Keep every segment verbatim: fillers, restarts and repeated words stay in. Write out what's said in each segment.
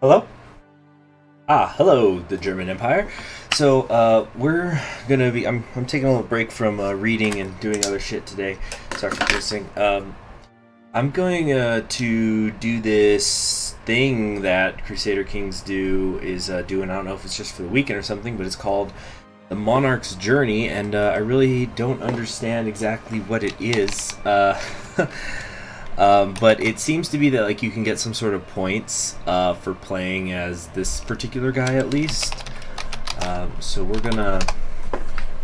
Hello? Ah, hello, the German Empire. So, uh, we're gonna be, I'm, I'm taking a little break from, uh, reading and doing other shit today. Sorry for posting. Um, I'm going, uh, to do this thing that Crusader Kings do, is, uh, doing, I don't know if it's just for the weekend or something, but it's called The Monarch's Journey, and, uh, I really don't understand exactly what it is, uh, Um, but it seems to be that like you can get some sort of points uh, for playing as this particular guy at least. Um, so we're gonna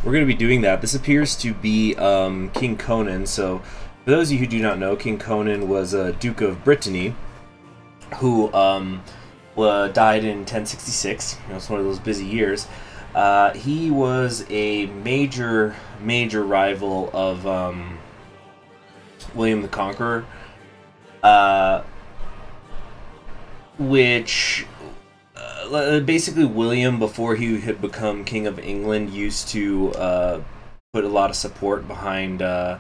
we're gonna be doing that. This appears to be um, King Conan. So for those of you who do not know, King Conan was a Duke of Brittany who um, uh, died in ten sixty-six. You know, it's one of those busy years. Uh, he was a major major rival of um, William the Conqueror. Uh, which uh, basically William, before he had become King of England, used to uh, put a lot of support behind uh,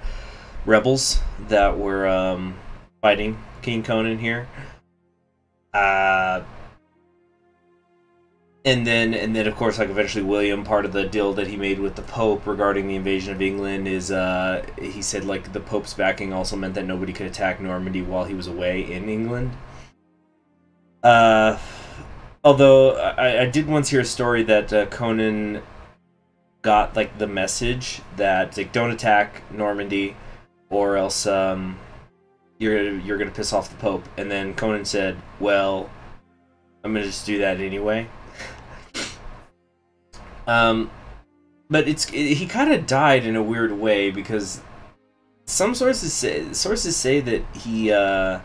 rebels that were um, fighting King Conan here, uh, and then and then of course, like, eventually William, part of the deal that he made with the Pope regarding the invasion of England is uh, he said, like, the Pope's backing also meant that nobody could attack Normandy while he was away in England. Uh, although I, I did once hear a story that uh, Conan got, like, the message that, like, don't attack Normandy or else um, you're you're gonna piss off the Pope. And then Conan said, well, I'm gonna just do that anyway. Um, but it's it, he kind of died in a weird way, because some sources say, sources say that he uh,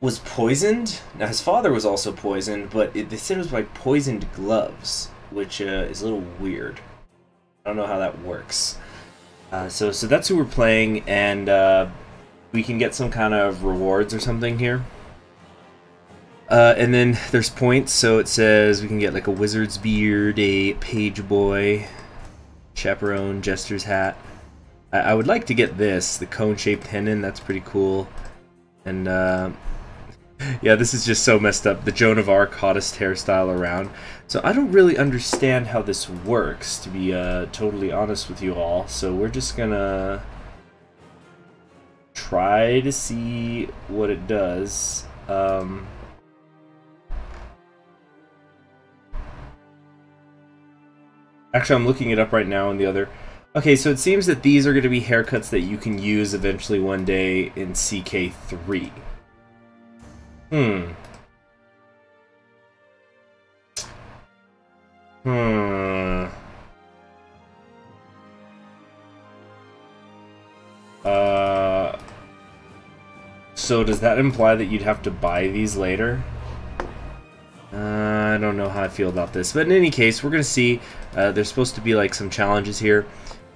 was poisoned. Now, his father was also poisoned, but it, they said it was by poisoned gloves, which uh, is a little weird. I don't know how that works. Uh, so, so that's who we're playing, and uh, we can get some kind of rewards or something here. Uh, and then there's points, so it says we can get, like, a wizard's beard, a page boy, chaperone, jester's hat. I, I would like to get this, the cone-shaped hennin, that's pretty cool. And, uh, yeah, this is just so messed up, the Joan of Arc hottest hairstyle around. So I don't really understand how this works, to be uh, totally honest with you all, so we're just gonna try to see what it does. Um... Actually, I'm looking it up right now in the other... Okay, so it seems that these are going to be haircuts that you can use eventually one day in C K three. Hmm. Hmm. Uh... So does that imply that you'd have to buy these later? Uh, I don't know how I feel about this, but in any case, we're going to see. Uh, there's supposed to be, like, some challenges here.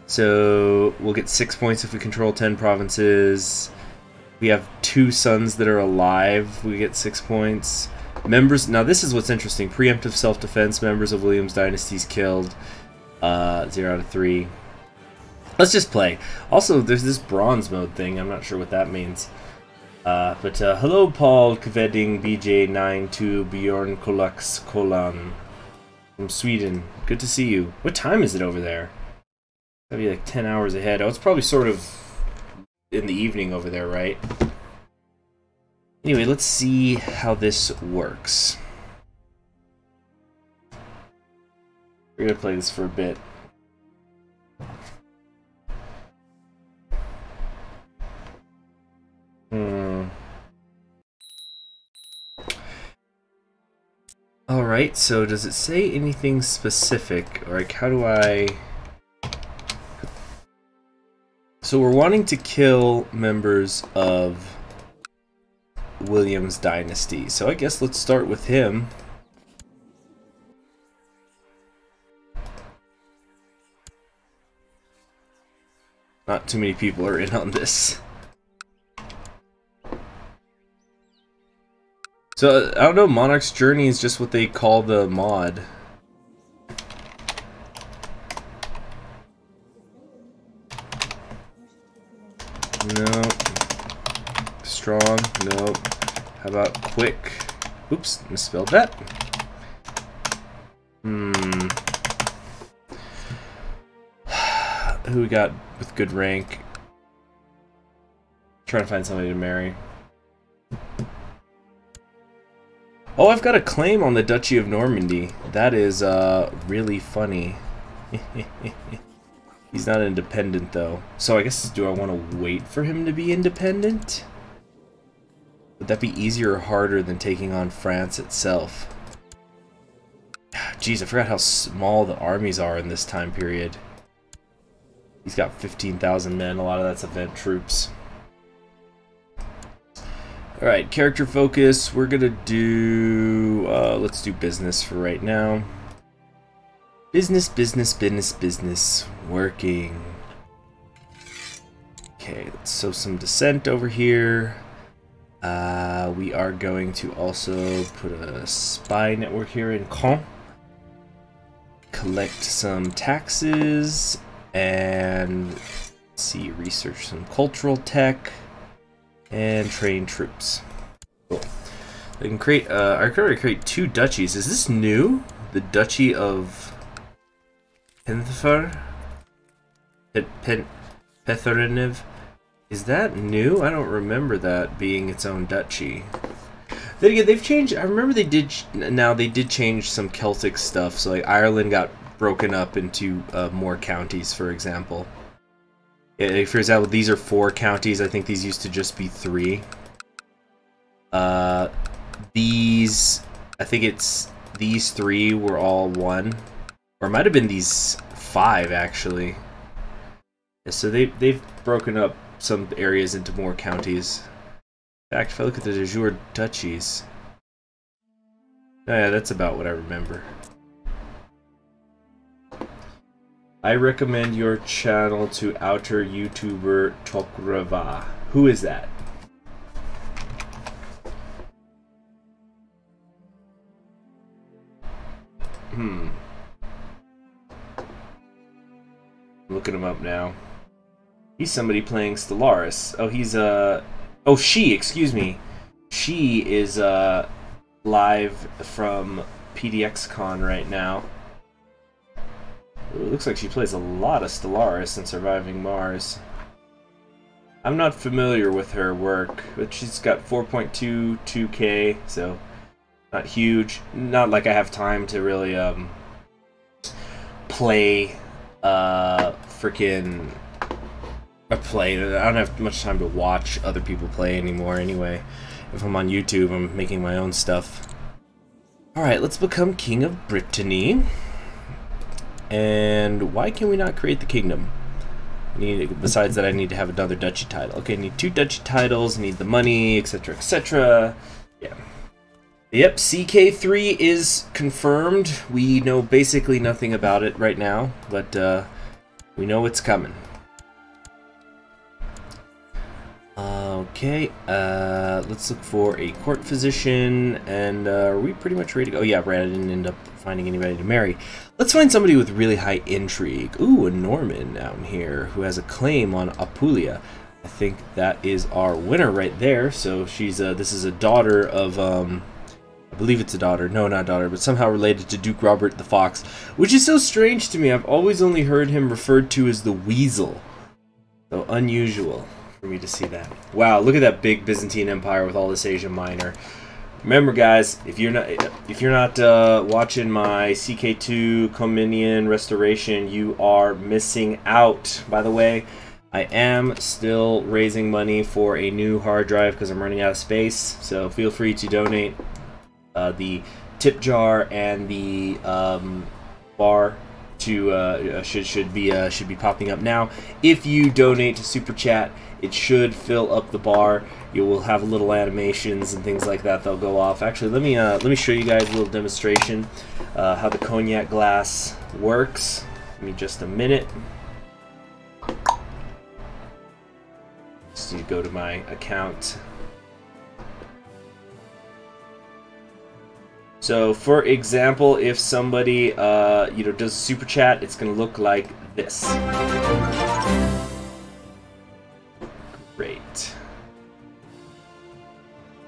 So we'll get six points if we control ten provinces. We have two sons that are alive. We get six points. Members, now this is what's interesting. Preemptive self-defense, members of William's dynasties killed. Uh, zero out of three. Let's just play. Also, there's this bronze mode thing. I'm not sure what that means. Uh, but, uh, hello, Paul Kvedding B J nine two Bjorn Kolaks Kolan from Sweden. Good to see you. What time is it over there? That'd be like ten hours ahead. Oh, it's probably sort of in the evening over there, right? Anyway, let's see how this works. We're gonna play this for a bit. Hmm. Alright, so does it say anything specific? Or, like, how do I... So we're wanting to kill members of William's dynasty. So I guess let's start with him. Not too many people are in on this. So, I don't know, Monarch's Journey is just what they call the mod. No. Strong, no. How about quick? Oops, misspelled that. Hmm. Who we got with good rank? Trying to find somebody to marry. Oh, I've got a claim on the Duchy of Normandy. That is uh, really funny. He's not independent, though. So I guess, do I want to wait for him to be independent? Would that be easier or harder than taking on France itself? Jeez, I forgot how small the armies are in this time period. He's got fifteen thousand men, a lot of that's event troops. Alright, character focus, we're gonna do... Uh, let's do business for right now. Business, business, business, business. Working. Okay, let's sow some dissent over here. Uh, we are going to also put a spy network here in Caen. Collect some taxes. And let's see, research some cultural tech and train troops. Cool. I can create. Uh, I can already create two duchies. Is this new? The Duchy of Penthefar, Pen Petherinev. Is that new? I don't remember that being its own duchy. Then again, they've changed. I remember they did. Now they did change some Celtic stuff. So like Ireland got broken up into uh, more counties, for example. Yeah, for example, these are four counties. I think these used to just be three. Uh, these, I think it's these three were all one, or it might have been these five actually. Yeah, so they they've broken up some areas into more counties. In fact, if I look at the de jure duchies, oh yeah, that's about what I remember. I recommend your channel to outer YouTuber Tokrava. Who is that? Hmm. I'm looking him up now. He's somebody playing Stellaris. Oh, he's uh oh she, excuse me. She is uh live from P D X Con right now. It looks like she plays a lot of Stellaris in Surviving Mars. I'm not familiar with her work, but she's got four point two two K, so not huge. Not like I have time to really um, play uh, freaking a play. I don't have much time to watch other people play anymore anyway. If I'm on YouTube, I'm making my own stuff. Alright, let's become King of Brittany. And why can we not create the kingdom? I need, besides that, I need to have another duchy title. Okay, I need two duchy titles, I need the money, et cetera, et cetera. Yeah. Yep, C K three is confirmed. We know basically nothing about it right now, but uh, we know it's coming. Okay, uh, let's look for a court physician, and uh, are we pretty much ready to go? Oh yeah, right, I didn't end up finding anybody to marry. Let's find somebody with really high intrigue. Ooh, a Norman down here who has a claim on Apulia. I think that is our winner right there. So she's a, this is a daughter of, um, I believe it's a daughter. No, not daughter, but somehow related to Duke Robert the Fox, which is so strange to me. I've always only heard him referred to as the Weasel. So unusual for me to see that. Wow, look at that big Byzantine Empire with all this Asia Minor. Remember, guys, if you're not if you're not uh, watching my C K two Comnenian restoration, you are missing out. By the way, I am still raising money for a new hard drive because I'm running out of space. So feel free to donate. Uh, the tip jar and the um, bar to uh, should should be uh, should be popping up now. If you donate to Super Chat, it should fill up the bar. You will have little animations and things like that. They'll go off. Actually, let me uh, let me show you guys a little demonstration uh, how the cognac glass works. Give me just a minute. Just need to go to my account. So, for example, if somebody uh, you know does a super chat, it's going to look like this. Great.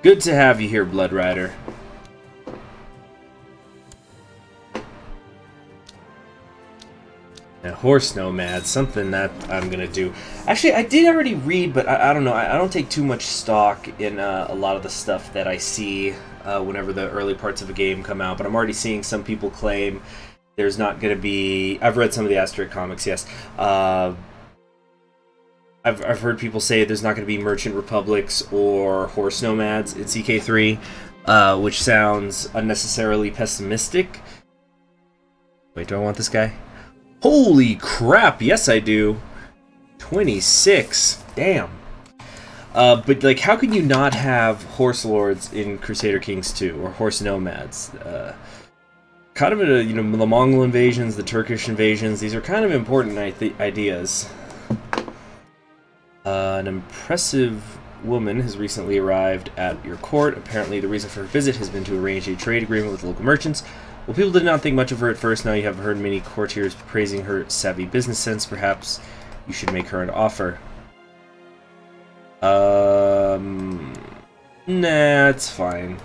Good to have you here, Blood Rider. Horse Nomad, something that I'm going to do. Actually, I did already read, but I, I don't know. I, I don't take too much stock in uh, a lot of the stuff that I see uh, whenever the early parts of a game come out, but I'm already seeing some people claim there's not going to be... I've read some of the Asterix comics, yes. Uh, I've, I've heard people say there's not going to be Merchant Republics or Horse Nomads in C K three, uh, which sounds unnecessarily pessimistic. Wait, do I want this guy? Holy crap, yes I do. twenty-six, damn. Uh, but, like, how can you not have Horse Lords in Crusader Kings two, or Horse Nomads? Uh, kind of, a, you know, the Mongol invasions, the Turkish invasions, these are kind of important ideas. Uh, an impressive woman has recently arrived at your court. Apparently the reason for her visit has been to arrange a trade agreement with local merchants. Well, people did not think much of her at first. Now you have heard many courtiers praising her savvy business sense. Perhaps you should make her an offer. Um, nah, it's fine.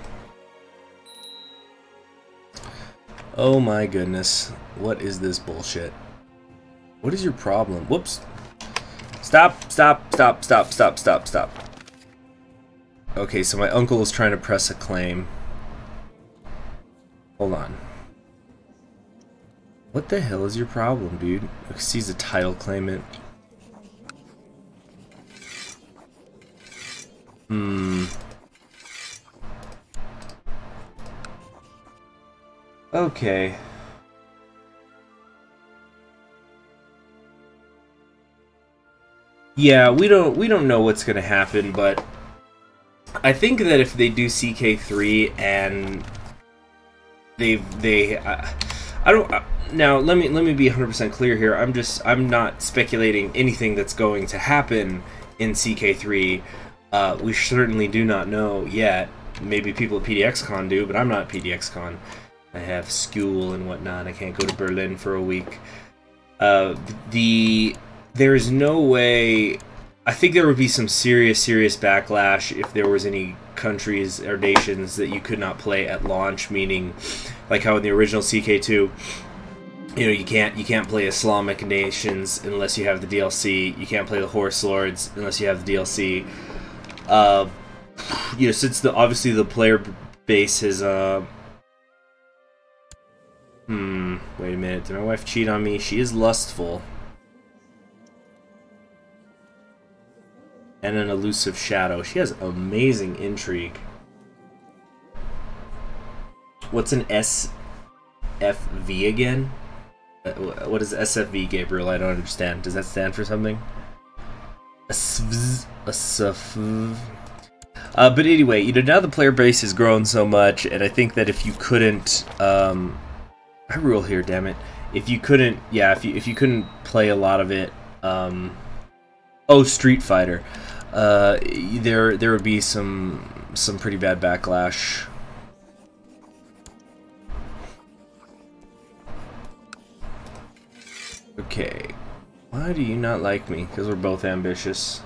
Oh my goodness. What is this bullshit? What is your problem? Whoops. Stop, stop, stop, stop, stop, stop, stop. Okay, so my uncle is trying to press a claim. Hold on. What the hell is your problem, dude? He's a title claimant. Hmm. Okay. Yeah, we don't we don't know what's gonna happen, but I think that if they do C K three and they've they uh, I don't uh, now let me let me be one hundred percent clear here. I'm just I'm not speculating anything that's going to happen in C K three. Uh, we certainly do not know yet. Maybe people at P D X Con do, but I'm not at P D X Con. I have school and whatnot. I can't go to Berlin for a week. Uh, the There is no way. I think there would be some serious, serious backlash if there was any countries or nations that you could not play at launch. Meaning, like how in the original C K two, you know, you can't you can't play Islamic nations unless you have the D L C. You can't play the Horse Lords unless you have the D L C. Uh, you know, since the obviously the player base is. Uh, hmm. Wait a minute. Did my wife cheat on me? She is lustful. And an elusive shadow. She has amazing intrigue. What's an S F V again? What is S F V, Gabriel? I don't understand. Does that stand for something? Uh, but anyway, you know, now the player base has grown so much, and I think that if you couldn't, um, I rule here, damn it. If you couldn't, yeah, if you if you couldn't play a lot of it, um. Oh, Street Fighter. Uh, there, there would be some, some pretty bad backlash. Okay, why do you not like me? Because we're both ambitious.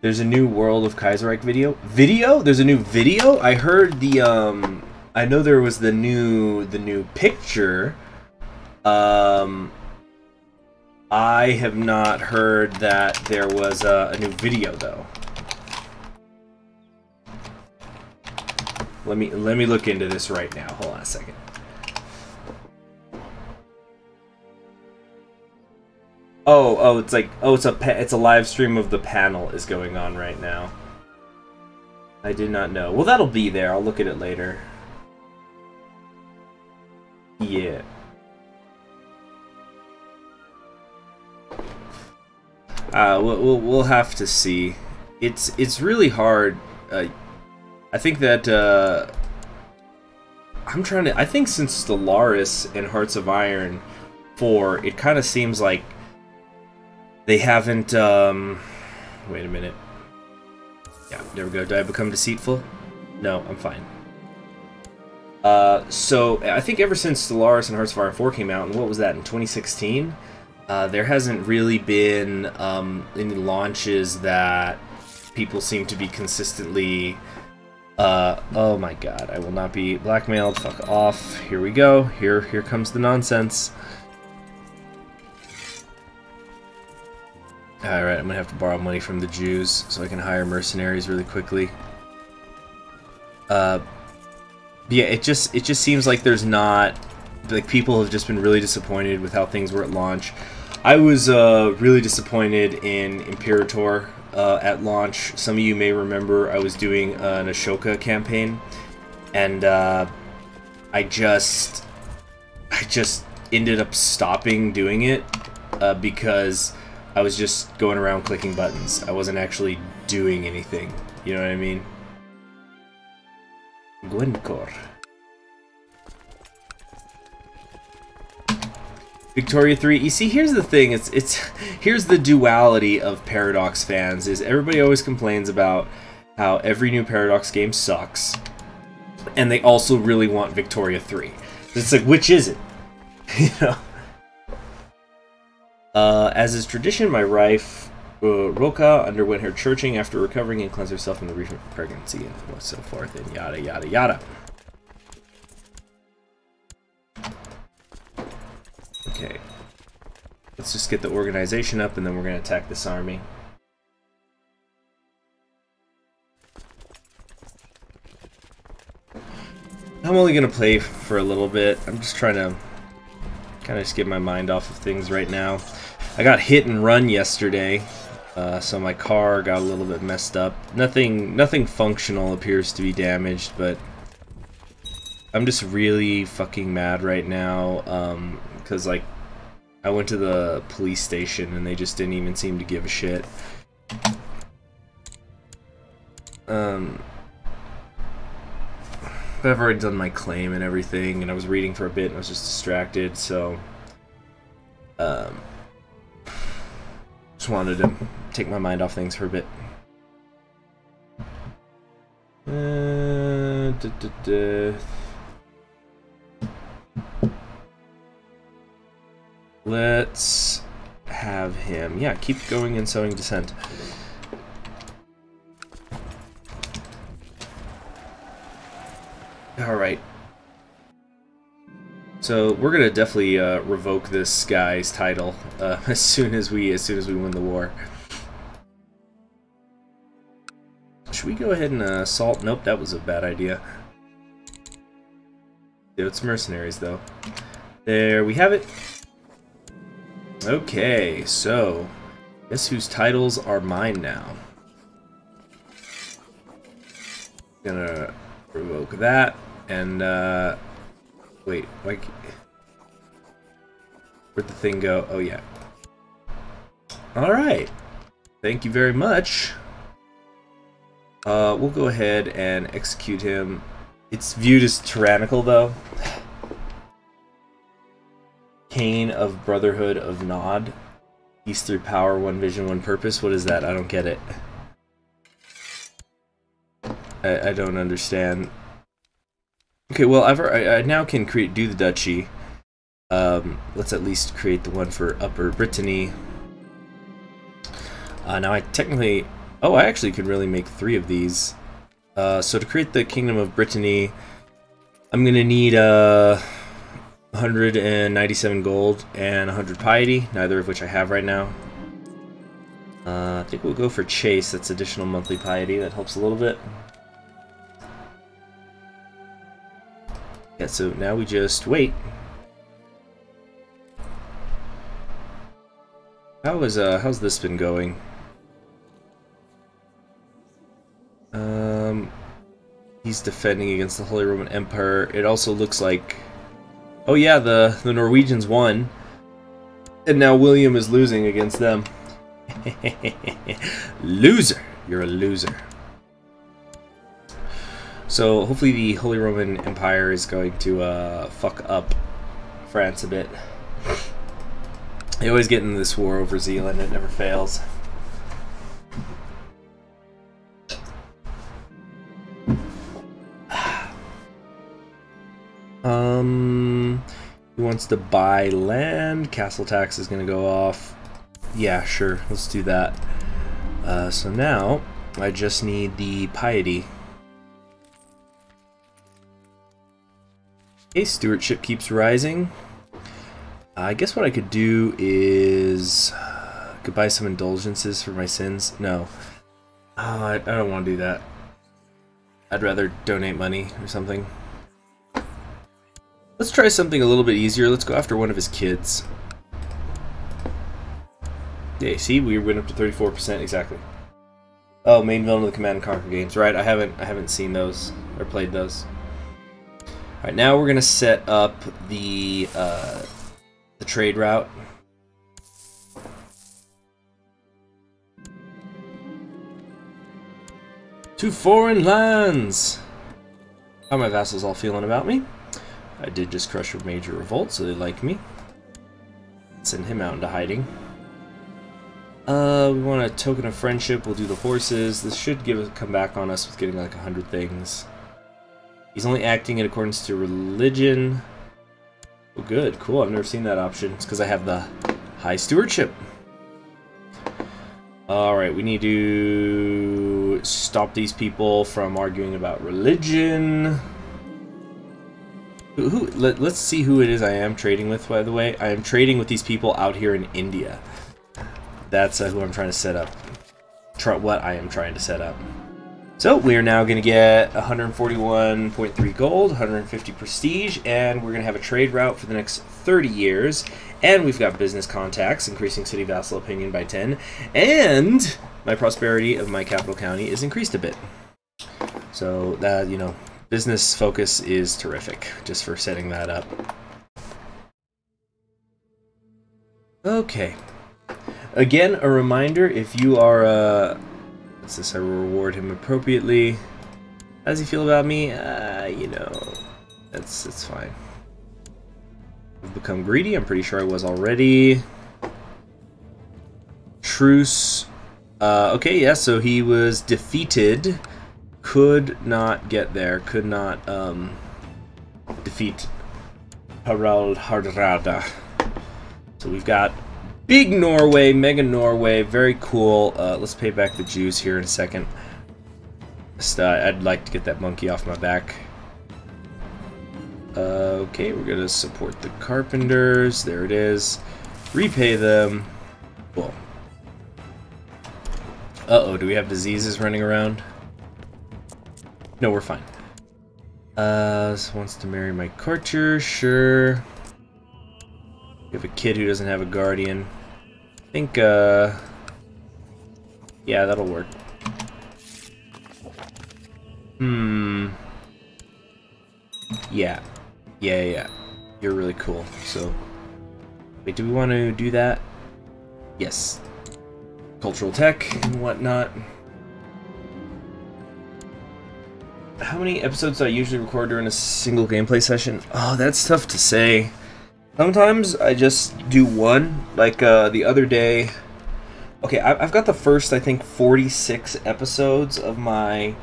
There's a new World of Kaiserreich video. Video? There's a new video? I heard the. Um, I know there was the new, the new picture. Um. I have not heard that there was a, a new video though. Let me let me look into this right now. Hold on a second. Oh oh, it's like oh it's a it's a live stream of the panel is going on right now. I did not know. Well, that'll be there. I'll look at it later. Yeah. Uh, we'll we'll have to see. It's it's really hard. Uh, I think that uh, I'm trying to. I think since Stellaris and Hearts of Iron four, it kind of seems like they haven't. Um, wait a minute. Yeah, there we go. Did I become deceitful? No, I'm fine. Uh, so I think ever since Stellaris and Hearts of Iron four came out, and what was that in twenty sixteen? Uh, there hasn't really been um, any launches that people seem to be consistently Uh, oh my god, I will not be blackmailed. Fuck off. Here we go. Here, here comes the nonsense. Alright, I'm gonna have to borrow money from the Jews so I can hire mercenaries really quickly. Uh, yeah, it just, it just seems like there's not... Like, people have just been really disappointed with how things were at launch. I was uh, really disappointed in Imperator uh, at launch. Some of you may remember I was doing uh, an Ashoka campaign, and uh, I just, I just ended up stopping doing it uh, because I was just going around clicking buttons. I wasn't actually doing anything. You know what I mean? Gwencor. Victoria three. You see, here's the thing. It's it's here's the duality of Paradox fans. Is everybody always complains about how every new Paradox game sucks, and they also really want Victoria three. It's like, which is it? You know. Uh, as is tradition, my wife uh, Roka underwent her churching after recovering and cleansed herself from the region of pregnancy and so forth, and yada yada yada. Okay, let's just get the organization up, and then we're going to attack this army. I'm only going to play for a little bit. I'm just trying to kind of just get my mind off of things right now. I got hit and run yesterday, uh, so my car got a little bit messed up. Nothing, nothing functional appears to be damaged, but I'm just really fucking mad right now. Um... Because, like, I went to the police station and they just didn't even seem to give a shit. Um, but I've already done my claim and everything, and I was reading for a bit and I was just distracted, so... Um, just wanted to take my mind off things for a bit. Uh, duh, duh, duh. Let's have him. Yeah, keep going and sowing dissent. Alright. So we're gonna definitely uh, revoke this guy's title uh, as soon as we as soon as we win the war. Should we go ahead and uh, assault? Nope, that was a bad idea. Dude, it's mercenaries though. There we have it. Okay, so guess whose titles are mine now? Gonna revoke that, and uh, wait, like, where'd the thing go? Oh yeah. All right. Thank you very much. Uh, we'll go ahead and execute him. It's viewed as tyrannical, though. Kane of Brotherhood of Nod. Peace through power, one vision, one purpose. What is that? I don't get it. I, I don't understand. Okay, well, I've, I, I now can create do the duchy. Um, let's at least create the one for Upper Brittany. Uh, now I technically... Oh, I actually could really make three of these. Uh, so to create the Kingdom of Brittany, I'm going to need... Uh, one hundred ninety-seven gold and one hundred piety, neither of which I have right now. Uh, I think we'll go for chase. That's additional monthly piety. That helps a little bit. Yeah, so now we just wait. How is uh how's this been going? Um, he's defending against the Holy Roman Empire. It also looks like. Oh yeah, the, the Norwegians won, and now William is losing against them. Loser! You're a loser. So hopefully the Holy Roman Empire is going to uh, fuck up France a bit. They always get into this war over Zealand, it never fails. Um, who wants to buy land? Castle tax is going to go off. Yeah, sure. Let's do that. Uh, so now I just need the piety. His stewardship keeps rising. I guess what I could do is uh, could buy some indulgences for my sins. No, oh, I, I don't want to do that. I'd rather donate money or something. Let's try something a little bit easier. Let's go after one of his kids. Yeah, see, we went up to thirty-four percent exactly. Oh, main villain of the Command and Conquer games, right? I haven't, I haven't seen those or played those. All right, now we're gonna set up the uh, the trade route. To foreign lands. How are my vassals all feeling about me? I did just crush a major revolt, so they like me. Send him out into hiding. Uh, we want a token of friendship. We'll do the horses. This should give a come back on us with getting like a hundred things. He's only acting in accordance to religion. Oh, good, cool. I've never seen that option. It's because I have the high stewardship. All right, we need to stop these people from arguing about religion. Who, who, let, let's see who it is I am trading with, by the way. I am trading with these people out here in India. That's uh, who I'm trying to set up. Try, what I am trying to set up. So we are now going to get one hundred forty-one point three gold, one hundred fifty prestige, and we're going to have a trade route for the next thirty years. And we've got business contacts, increasing city vassal opinion by ten, and my prosperity of my capital county is increased a bit. So that, you know, business focus is terrific, just for setting that up. Okay. Again, a reminder, if you are a... Uh, what's this? I will reward him appropriately. How does he feel about me? Uh, you know, that's, that's fine. I've become greedy. I'm pretty sure I was already. Truce. Uh, okay, yeah, so he was defeated, could not get there, could not um, defeat Harald Hardrada. So we've got big Norway, mega Norway, very cool. Uh, let's pay back the Jews here in a second. Just, uh, I'd like to get that monkey off my back. Uh, okay, we're going to support the carpenters, there it is. Repay them. Cool. Uh-oh, do we have diseases running around? No, we're fine. Uh, so wants to marry my courtier, sure. We have a kid who doesn't have a guardian. I think, uh... yeah, that'll work. Hmm. Yeah. Yeah, yeah. You're really cool, so... wait, do we want to do that? Yes. Cultural tech and whatnot. How many episodes do I usually record during a single gameplay session? Oh, that's tough to say. Sometimes I just do one, like uh, the other day. Okay, I've got the first, I think, forty-six episodes of my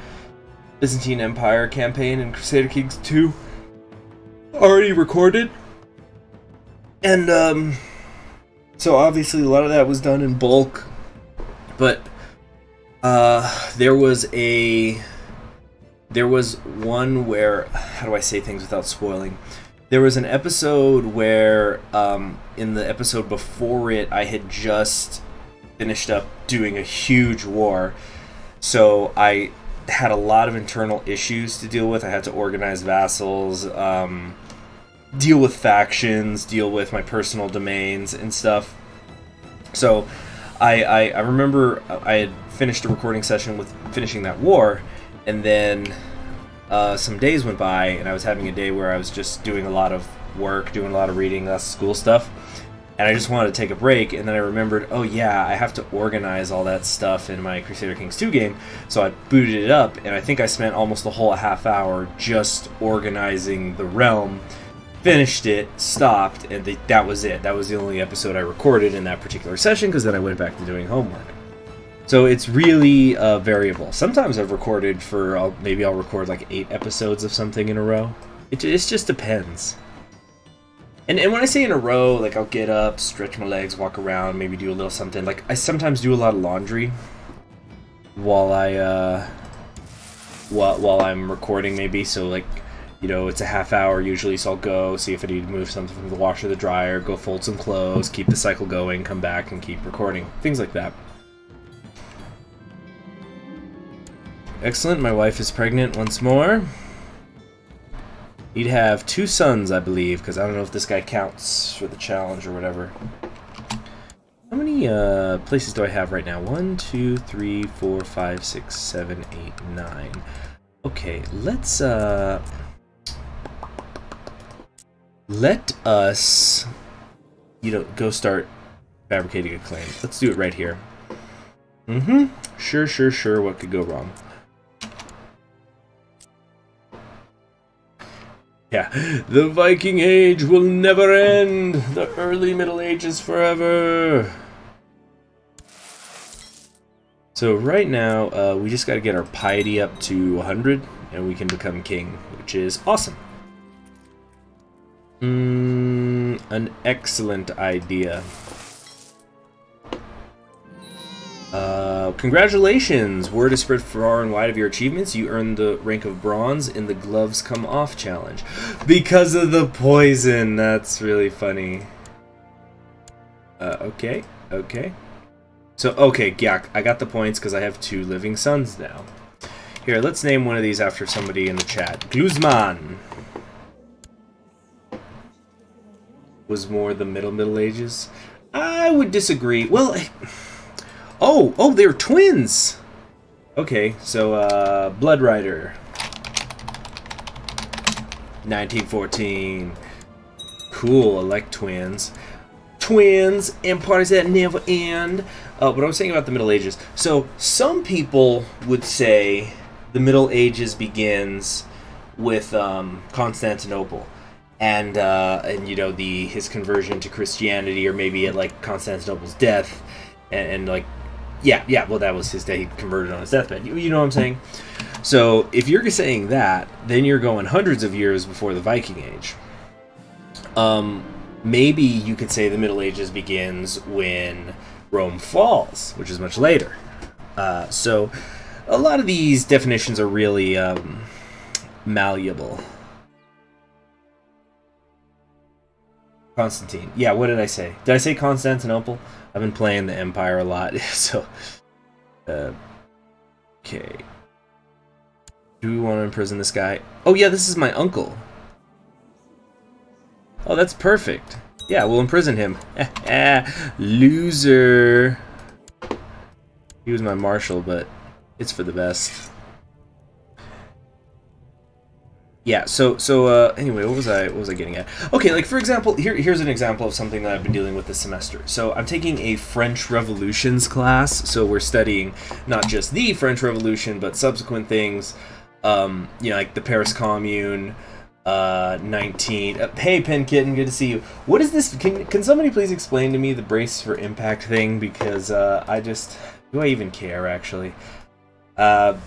Byzantine Empire campaign in Crusader Kings two already recorded. And um, so obviously a lot of that was done in bulk. But uh, there was a, there was one where, how do I say things without spoiling? There was an episode where, um, in the episode before it, I had just finished up doing a huge war. So I had a lot of internal issues to deal with. I had to organize vassals, um, deal with factions, deal with my personal domains and stuff. So... I, I, I remember I had finished a recording session with finishing that war, and then uh, some days went by, and I was having a day where I was just doing a lot of work, doing a lot of reading, lots of school stuff, and I just wanted to take a break, and then I remembered, oh yeah, I have to organize all that stuff in my Crusader Kings two game, so I booted it up, and I think I spent almost the whole half hour just organizing the realm, finished it, stopped, and they, that was it. That was the only episode I recorded in that particular session, because then I went back to doing homework. So it's really uh, variable. Sometimes I've recorded for, I'll, maybe I'll record like eight episodes of something in a row. It, it just depends. And, and when I say in a row, like I'll get up, stretch my legs, walk around, maybe do a little something. Like I sometimes do a lot of laundry while I, uh, while, while I'm recording maybe, so like you know, it's a half hour usually, so I'll go see if I need to move something from the washer to the dryer, go fold some clothes, keep the cycle going, come back and keep recording. Things like that. Excellent, my wife is pregnant once more. He'd have two sons, I believe, because I don't know if this guy counts for the challenge or whatever. How many uh, places do I have right now? One, two, three, four, five, six, seven, eight, nine. Okay, let's... Uh, let us... You know, go start fabricating a claim. Let's do it right here. Mm-hmm. Sure, sure, sure, what could go wrong? Yeah. The Viking Age will never end! The early Middle Ages forever! So right now, uh, we just gotta get our piety up to one hundred, and we can become king, which is awesome. Mm, an excellent idea. Uh, congratulations! Word is spread far and wide of your achievements. You earned the rank of bronze in the Gloves Come Off challenge. Because of the poison! That's really funny. Uh, okay, okay. So, okay, yeah, I got the points because I have two living sons now. Here, let's name one of these after somebody in the chat. Guzman! Was more the middle Middle Ages? I would disagree. Well... I... Oh, oh, they're twins! Okay, so, uh, Blood Rider. nineteen fourteen. Cool, I like twins. Twins, and parties that never end. Uh, what I was saying about the Middle Ages. So, some people would say the Middle Ages begins with, um, Constantinople. And, uh, and, you know, the his conversion to Christianity, or maybe at, like, Constantinople's death, and, and like, Yeah, yeah, well, that was his day. He converted on his deathbed. You, you know what I'm saying? So, if you're saying that, then you're going hundreds of years before the Viking Age. Um, maybe you could say the Middle Ages begins when Rome falls, which is much later. Uh, so, a lot of these definitions are really um, malleable. Constantine. Yeah, what did I say? Did I say Constantinople? I've been playing the Empire a lot, so... Uh, okay. Do we want to imprison this guy? Oh yeah, this is my uncle. Oh, that's perfect. Yeah, we'll imprison him. Loser! He was my marshal, but it's for the best. Yeah, so, so uh, anyway, what was I what was I getting at? Okay, like, for example, here, here's an example of something that I've been dealing with this semester. So I'm taking a French Revolutions class, so we're studying not just the French Revolution, but subsequent things, um, you know, like the Paris Commune, uh, nineteen... Uh, hey, Penkitten, good to see you. What is this? Can, can somebody please explain to me the brace for impact thing? Because uh, I just... Do I even care, actually? Uh...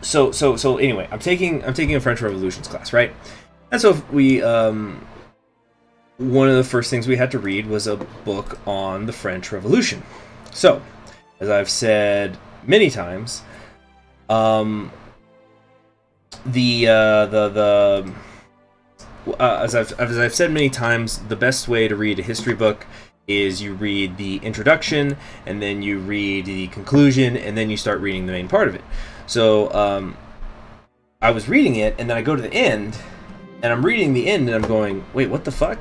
So so so anyway, I'm taking I'm taking a French Revolutions class, right? And so we um, one of the first things we had to read was a book on the French Revolution. So, as I've said many times, um, the uh, the the uh, as I've as I've said many times, the best way to read a history book is you read the introduction, and then you read the conclusion, and then you start reading the main part of it. So, um, I was reading it, and then I go to the end, and I'm reading the end, and I'm going, wait, what the fuck?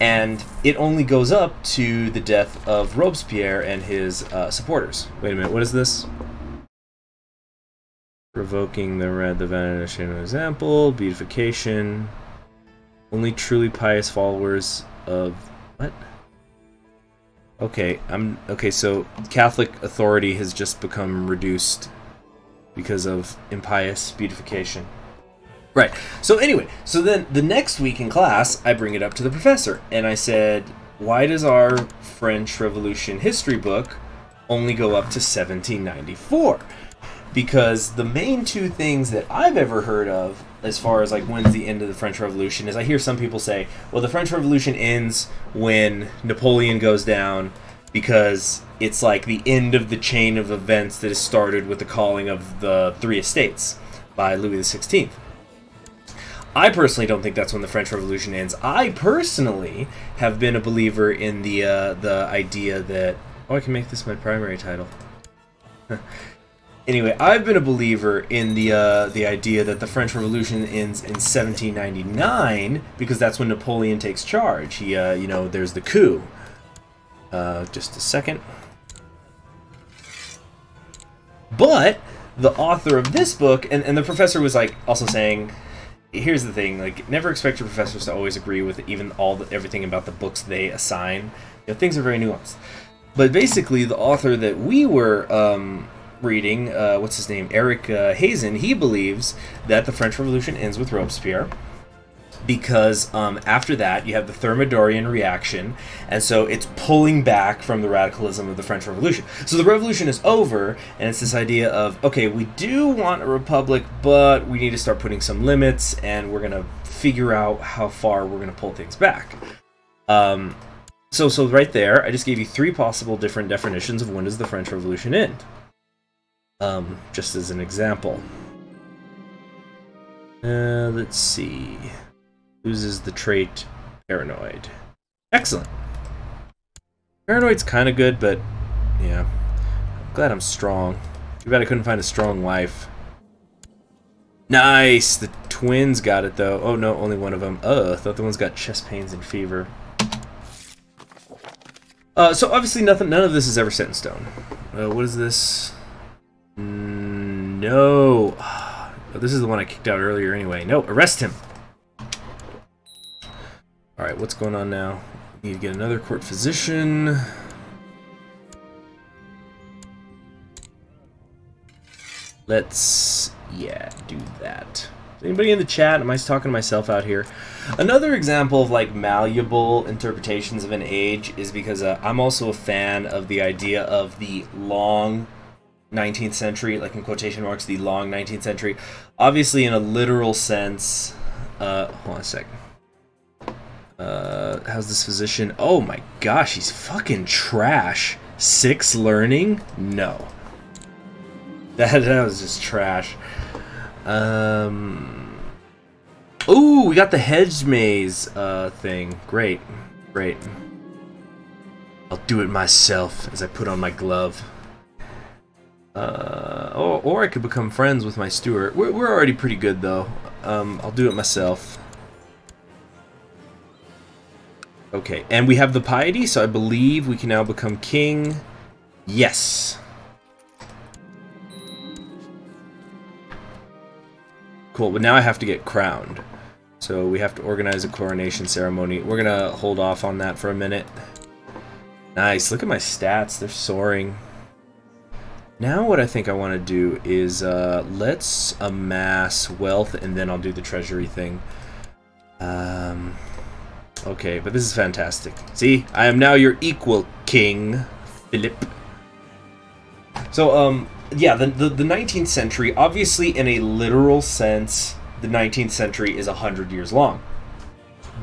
And it only goes up to the death of Robespierre and his uh, supporters. Wait a minute, what is this? Provoking the red, the vanishing example, beatification. Only truly pious followers of... What? Okay, I'm... Okay, so Catholic authority has just become reduced... because of impious beatification. Right, so anyway, so then the next week in class, I bring it up to the professor, and I said, why does our French Revolution history book only go up to seventeen ninety-four? Because the main two things that I've ever heard of, as far as like when's the end of the French Revolution, is I hear some people say, well, the French Revolution ends when Napoleon goes down, because it's like the end of the chain of events that is started with the calling of the Three Estates by Louis the sixteenth. I personally don't think that's when the French Revolution ends. I personally have been a believer in the uh, the idea that... Oh, I can make this my primary title. Anyway, I've been a believer in the uh, the idea that the French Revolution ends in seventeen ninety-nine because that's when Napoleon takes charge. He, uh, you know, there's the coup. Uh, just a second. But the author of this book, and, and the professor was like also saying, here's the thing, like, never expect your professors to always agree with even all the, everything about the books they assign. You know, things are very nuanced. But basically, the author that we were um, reading, uh, what's his name, Eric uh, Hazen, he believes that the French Revolution ends with Robespierre because um, after that you have the Thermidorian reaction, and so it's pulling back from the radicalism of the French Revolution. So the revolution is over, and it's this idea of, okay, we do want a republic, but we need to start putting some limits, and we're going to figure out how far we're going to pull things back. Um, so, so right there, I just gave you three possible different definitions of when does the French Revolution end. Um, just as an example. Uh, let's see. Loses the trait paranoid. Excellent. Paranoid's kind of good, but yeah. I'm glad I'm strong. Too bad I couldn't find a strong wife. Nice! The twins got it, though. Oh, no, only one of them. Ugh, I thought the one's got chest pains and fever. Uh, so obviously nothing. None of this is ever set in stone. Uh, what is this? No. Oh, this is the one I kicked out earlier anyway. No, arrest him. Alright, what's going on now? Need to get another court physician. Let's, yeah, do that. Is anybody in the chat? Am I talking to myself out here? Another example of, like, malleable interpretations of an age is because uh, I'm also a fan of the idea of the long nineteenth century, like in quotation marks, the long nineteenth century. Obviously, in a literal sense, uh, hold on a second. Uh, how's this physician? Oh my gosh, he's fucking trash. Six learning? No. That, that was just trash. Um. Ooh, we got the hedge maze uh, thing. Great. Great. I'll do it myself as I put on my glove. Uh, or, or I could become friends with my steward. We're, we're already pretty good, though. Um, I'll do it myself. Okay, and we have the piety, so I believe we can now become king. Yes. Cool, but now I have to get crowned. So we have to organize a coronation ceremony. We're gonna hold off on that for a minute. Nice, look at my stats, they're soaring. Now what I think I want to do is uh, let's amass wealth, and then I'll do the treasury thing. Um... Okay, but this is fantastic. See, I am now your equal, King Philip. So, um, yeah, the, the, the nineteenth century, obviously in a literal sense, the nineteenth century is one hundred years long.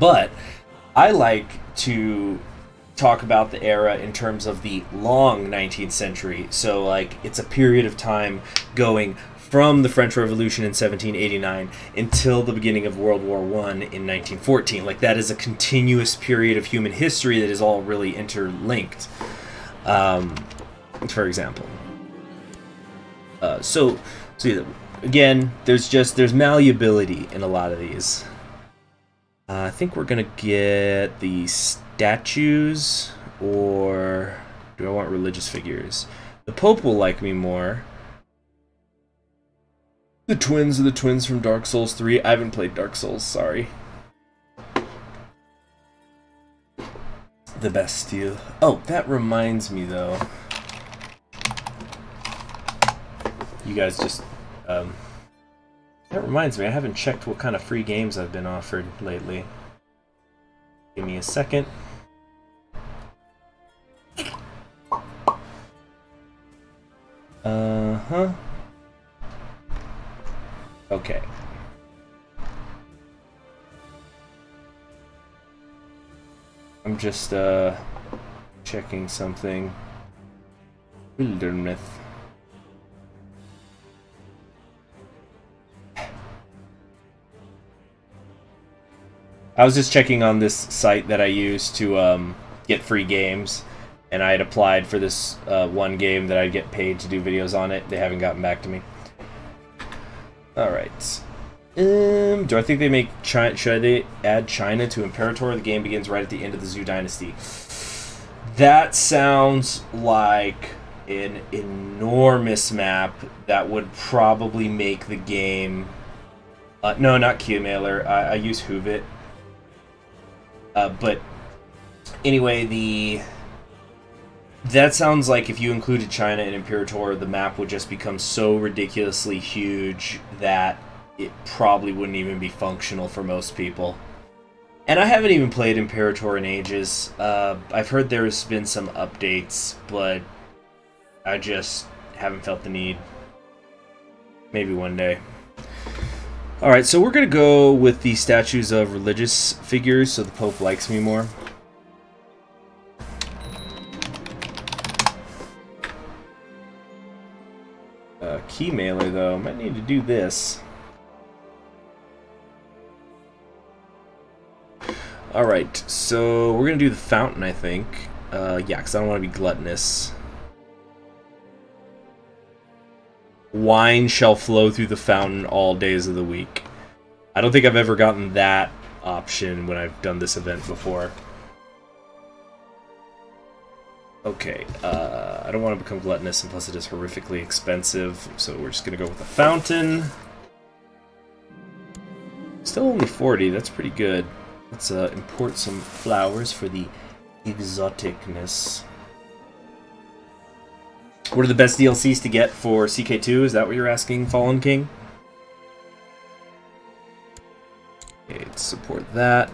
But I like to talk about the era in terms of the long nineteenth century. So, like, it's a period of time going from the French Revolution in seventeen eighty-nine until the beginning of World War One in nineteen fourteen. Like, that is a continuous period of human history that is all really interlinked, um, for example. Uh, so, so, again, there's just, there's malleability in a lot of these. Uh, I think we're going to get the statues, or do I want religious figures? The Pope will like me more. The twins are the twins from Dark Souls three. I haven't played Dark Souls, sorry. The Bastille. Oh, that reminds me, though. You guys just... Um, that reminds me, I haven't checked what kind of free games I've been offered lately. Give me a second. Uh-huh. Okay. I'm just uh, checking something. Wilderness. I was just checking on this site that I use to um, get free games, and I had applied for this uh, one game that I'd get paid to do videos on it. They haven't gotten back to me. Alright. Um, do I think they make China, should they add China to Imperator? The game begins right at the end of the Zhu Dynasty. That sounds like an enormous map that would probably make the game... Uh, no, not Q-Mailer. I, I use Hoovit. Uh, but anyway, the... That sounds like if you included China in Imperator, the map would just become so ridiculously huge that it probably wouldn't even be functional for most people. And I haven't even played Imperator in ages. Uh, I've heard there's been some updates, but I just haven't felt the need. Maybe one day. Alright, so we're going to go with the statues of religious figures, so the Pope likes me more. Uh, key mailer, though. Might need to do this. Alright, so we're going to do the fountain, I think. Uh, yeah, because I don't want to be gluttonous. Wine shall flow through the fountain all days of the week. I don't think I've ever gotten that option when I've done this event before. Okay, uh, I don't want to become gluttonous, and plus it is horrifically expensive, so we're just going to go with the fountain. Still only forty, that's pretty good. Let's uh, import some flowers for the exoticness. What are the best D L Cs to get for C K two? Is that what you're asking, Fallen King? Okay, let's support that.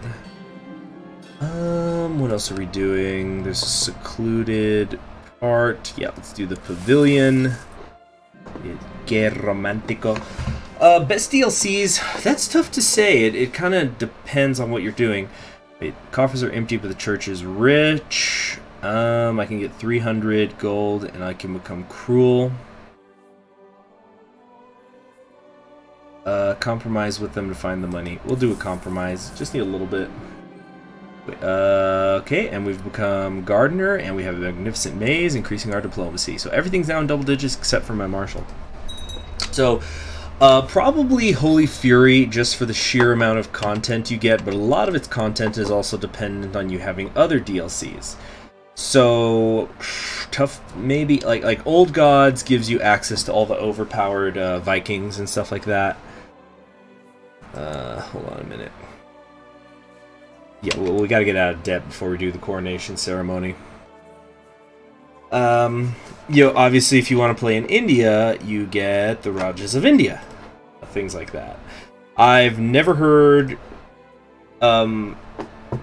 Um, what else are we doing? There's a secluded part. Yeah, let's do the pavilion. Que romantico. Uh, best D L Cs, that's tough to say. It, it kind of depends on what you're doing. Wait, coffers are empty, but the church is rich. Um, I can get three hundred gold, and I can become cruel. Uh, compromise with them to find the money. We'll do a compromise. Just need a little bit. Wait, uh, okay, and we've become gardener, and we have a magnificent maze, increasing our diplomacy. So everything's down double digits except for my marshal. So, uh, probably Holy Fury, just for the sheer amount of content you get, but a lot of its content is also dependent on you having other D L Cs. So tough, maybe like like Old Gods gives you access to all the overpowered uh, Vikings and stuff like that. Uh, hold on a minute. Yeah, well, we got to get out of debt before we do the coronation ceremony. Um, you know, obviously, if you want to play in India, you get the Rajas of India, things like that. I've never heard. Um,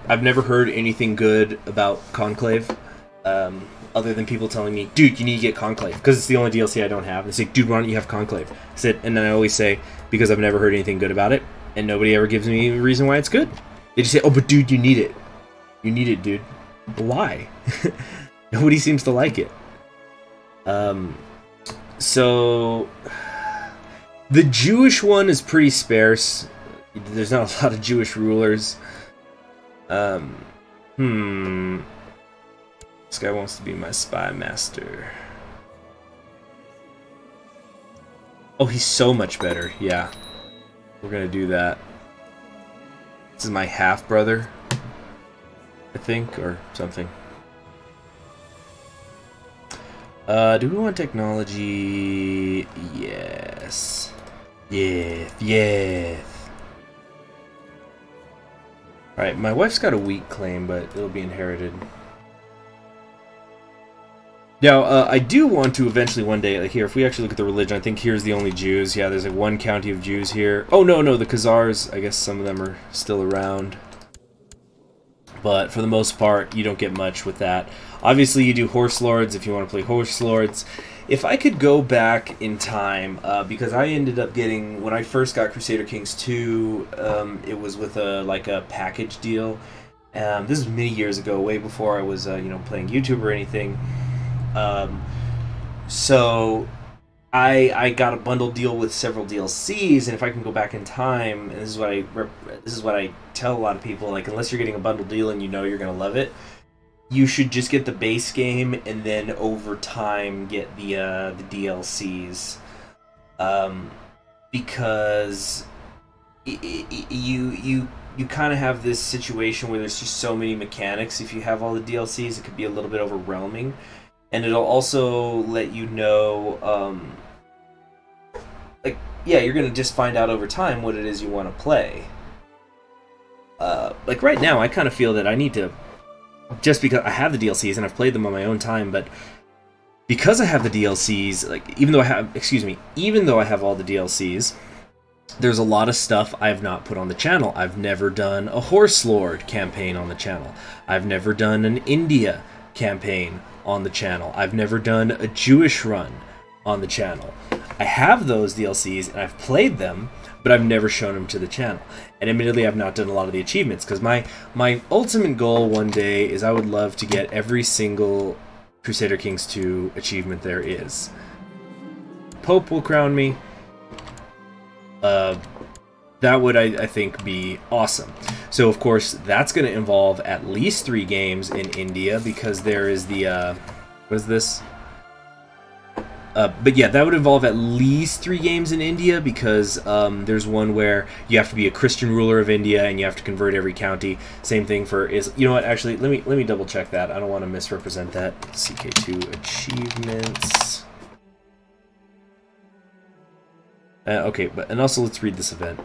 I've never heard anything good about Conclave, um, other than people telling me, dude, you need to get Conclave, because it's the only D L C I don't have. And they say, dude, why don't you have Conclave? I said, and then I always say, because I've never heard anything good about it, and nobody ever gives me a reason why it's good. They just say, oh, but dude, you need it. You need it, dude. Why? Nobody seems to like it. Um, so, the Jewish one is pretty sparse. There's not a lot of Jewish rulers. Um, hmm. This guy wants to be my spy master. Oh, he's so much better. Yeah. We're gonna do that. This is my half-brother, I think, or something. Uh, do we want technology? Yes. Yes, yes. Alright, my wife's got a weak claim, but it'll be inherited. Now, uh, I do want to eventually one day, like here, if we actually look at the religion, I think here's the only Jews. Yeah, there's like one county of Jews here. Oh, no, no, the Khazars, I guess some of them are still around. But for the most part, you don't get much with that. Obviously, you do Horse Lords if you want to play Horse Lords. If I could go back in time, uh, because I ended up getting, when I first got Crusader Kings two, um, it was with a like a package deal. Um, this was many years ago, way before I was uh, you know, playing YouTube or anything. Um, so I I got a bundle deal with several D L Cs, and if I can go back in time, and this is what I this is what I tell a lot of people, like, unless you're getting a bundle deal and you know you're gonna love it, you should just get the base game and then over time get the uh, the D L Cs, um, because it, it, you you you kind of have this situation where there's just so many mechanics. If you have all the D L Cs, it could be a little bit overwhelming. And it'll also let you know, um, like, yeah, you're going to just find out over time what it is you want to play. Uh, like, right now, I kind of feel that I need to, just because I have the D L Cs, and I've played them on my own time, but because I have the D L Cs, like, even though I have, excuse me, even though I have all the D L Cs, there's a lot of stuff I've not put on the channel. I've never done a Horse Lord campaign on the channel. I've never done an India campaign on the channel. I've never done a Jewish run on the channel. I have those D L Cs and I've played them, but I've never shown them to the channel. And admittedly, I've not done a lot of the achievements, because my my ultimate goal one day is I would love to get every single Crusader Kings two achievement there is. Pope will crown me. Uh, that would, I, I think, be awesome. So, of course, that's going to involve at least three games in India, because there is the, uh, what is this? Uh, but yeah, that would involve at least three games in India, because um, there's one where you have to be a Christian ruler of India and you have to convert every county. Same thing for, is, you know what, actually, let me, let me double check that. I don't want to misrepresent that. C K two achievements. Uh, okay, but, and also let's read this event.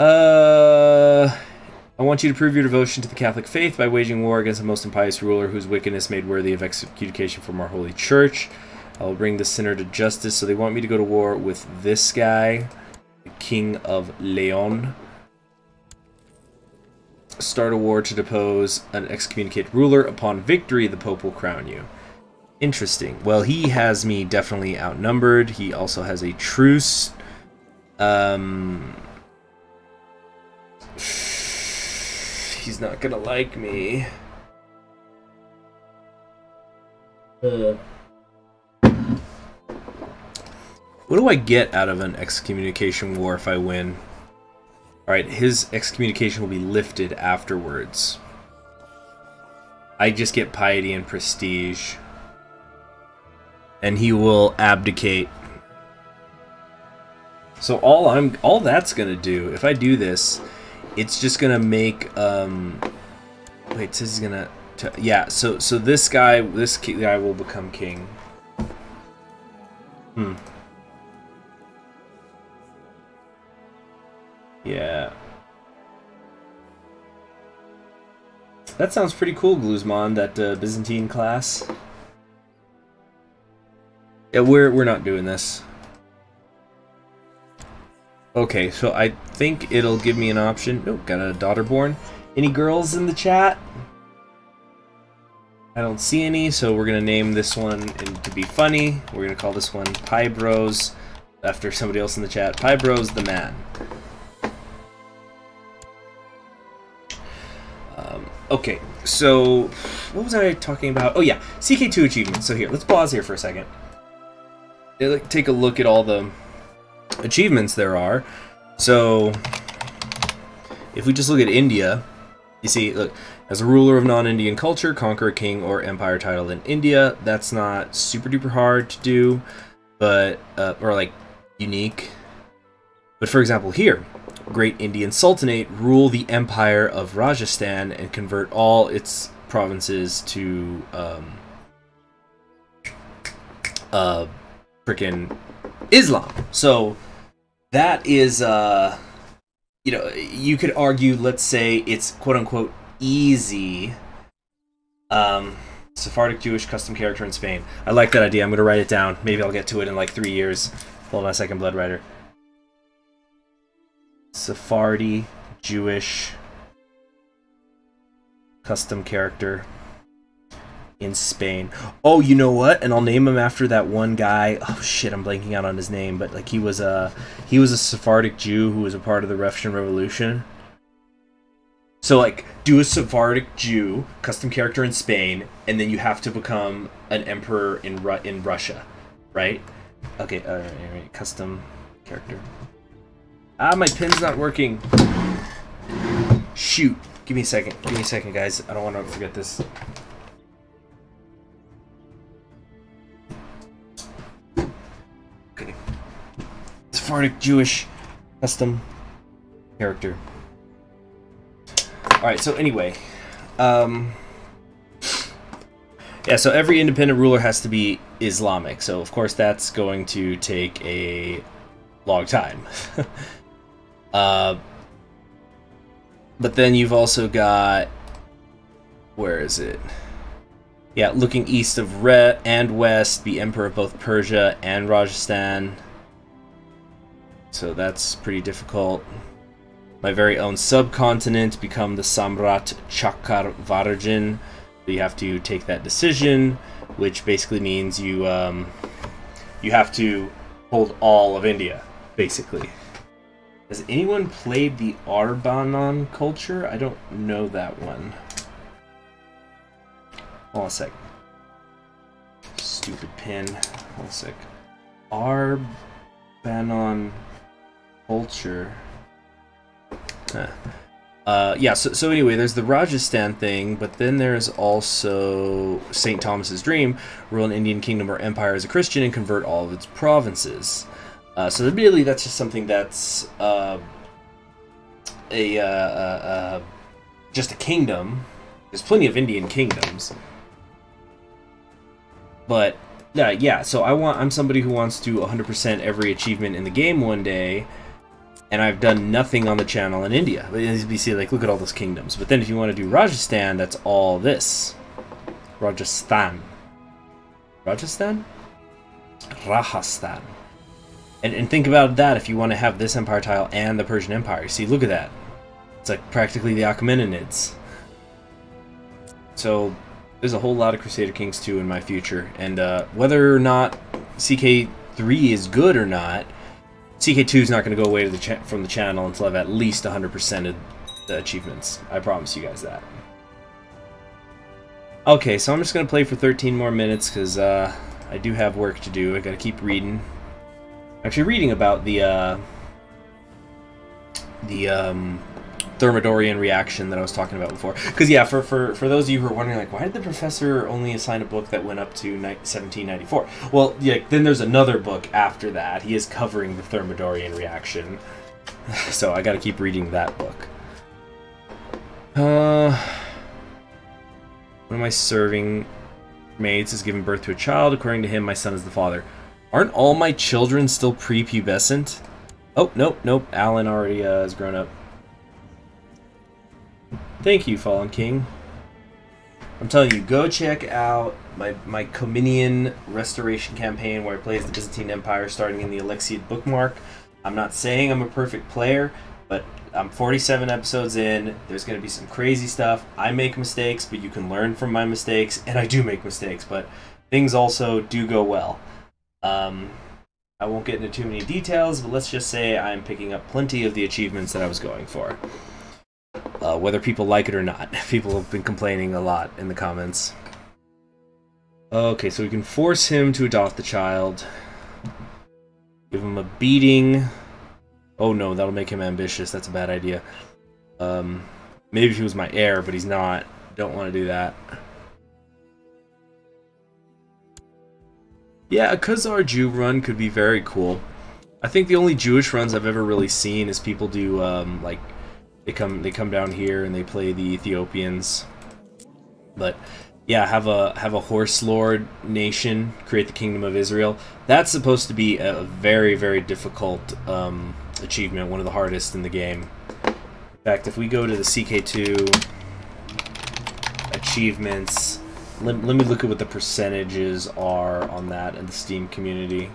Uh, I want you to prove your devotion to the Catholic faith by waging war against the most impious ruler whose wickedness made worthy of excommunication from our holy church. I will bring the sinner to justice. So they want me to go to war with this guy, the King of Leon. Start a war to depose an excommunicated ruler. Upon victory, the Pope will crown you. Interesting. Well, he has me definitely outnumbered. He also has a truce. Um... He's not gonna like me. Uh. What do I get out of an excommunication war if I win? Alright, his excommunication will be lifted afterwards. I just get piety and prestige. And he will abdicate. So all I'm all that's gonna do, if I do this, it's just gonna make. Um, wait, this is gonna. T yeah, so so this guy, this guy will become king. Hmm. Yeah. That sounds pretty cool, Gluzman. That uh, Byzantine class. Yeah, we're we're not doing this. Okay, so I think it'll give me an option. Nope, oh, got a daughter born. Any girls in the chat? I don't see any, so we're going to name this one, and to be funny, we're going to call this one Pie Bros, after somebody else in the chat. Pie Bros the Man. Um, okay, so what was I talking about? Oh yeah, C K two achievements. So here, let's pause here for a second. Take a look at all the achievements there are. So if we just look at India, you see, look, as a ruler of non-Indian culture, conquer a king or empire title in India. That's not super duper hard to do, but uh, or like unique. But for example, here, Great Indian Sultanate, rule the empire of Rajasthan and convert all its provinces to um uh frickin' Islam. So that is, uh, you know, you could argue, let's say it's quote-unquote easy. Um, Sephardic Jewish custom character in Spain. I like that idea. I'm going to write it down. Maybe I'll get to it in like three years. Hold on a second, Blood Rider. Sephardi Jewish custom character in Spain. Oh, you know what? And I'll name him after that one guy. Oh shit, I'm blanking out on his name, but like he was a he was a Sephardic Jew who was a part of the Russian Revolution. So like, do a Sephardic Jew custom character in Spain, and then you have to become an emperor in Ru in Russia, right? Okay, all right, all right, custom character. Ah, my pin's not working. Shoot. Give me a second. Give me a second, guys. I don't want to forget this. Okay. Sephardic Jewish custom character. All right, so anyway. Um, yeah, so every independent ruler has to be Islamic. So, of course, that's going to take a long time. Uh, but then you've also got, where is it? Yeah, looking east of Re and west, the emperor of both Persia and Rajasthan. So that's pretty difficult. My very own subcontinent become the Samrat Chakravartin. So you have to take that decision, which basically means you um, you have to hold all of India, basically. Has anyone played the Arbanon culture? I don't know that one. Hold on a sec. Stupid pin. Hold on a sec. Arbanon culture. Huh. Uh, yeah, so, so anyway, there's the Rajasthan thing, but then there's also Saint Thomas's dream, rule an Indian kingdom or empire as a Christian and convert all of its provinces. Uh, so really, that's just something that's uh, a uh, uh, uh, just a kingdom. There's plenty of Indian kingdoms, but yeah, uh, yeah. So I want I'm somebody who wants to one hundred percent every achievement in the game one day, and I've done nothing on the channel in India. But as you see, like, look at all those kingdoms. But then if you want to do Rajasthan, that's all this. Rajasthan, Rajasthan, Rajasthan. And, and think about that if you want to have this empire tile and the Persian Empire. See, look at that. It's like practically the Achaemenids. So there's a whole lot of Crusader Kings two in my future. And uh, whether or not C K three is good or not, C K two is not going to go away to the cha from the channel until I have at least one hundred percent of the achievements. I promise you guys that. Okay, so I'm just going to play for thirteen more minutes because uh, I do have work to do. I got to keep reading. Actually, reading about the uh, the um, Thermidorian reaction that I was talking about before. Because yeah, for, for for those of you who are wondering, like, why did the professor only assign a book that went up to seventeen ninety-four? Well, yeah, then there's another book after that. He is covering the Thermidorian reaction, so I got to keep reading that book. Uh, one of my serving maids has given birth to a child. According to him, my son is the father. Aren't all my children still prepubescent? Oh, nope, nope. Alan already uh, has grown up. Thank you, Fallen King. I'm telling you, go check out my, my Comnenian restoration campaign where I play as the Byzantine Empire starting in the Alexiad bookmark. I'm not saying I'm a perfect player, but I'm forty-seven episodes in. There's going to be some crazy stuff. I make mistakes, but you can learn from my mistakes, and I do make mistakes, but things also do go well. Um, I won't get into too many details, but let's just say I'm picking up plenty of the achievements that I was going for. Uh, whether people like it or not. People have been complaining a lot in the comments. Okay, so we can force him to adopt the child. Give him a beating. Oh no, that'll make him ambitious. That's a bad idea. Um, maybe he was my heir, but he's not. Don't want to do that. Yeah, a Khazar Jew run could be very cool. I think the only Jewish runs I've ever really seen is people do, um, like, they come they come down here and they play the Ethiopians. But yeah, have a have a horse lord nation create the Kingdom of Israel. That's supposed to be a very very difficult um, achievement, one of the hardest in the game. In fact, if we go to the C K two achievements. Let, let me look at what the percentages are on that in the Steam community.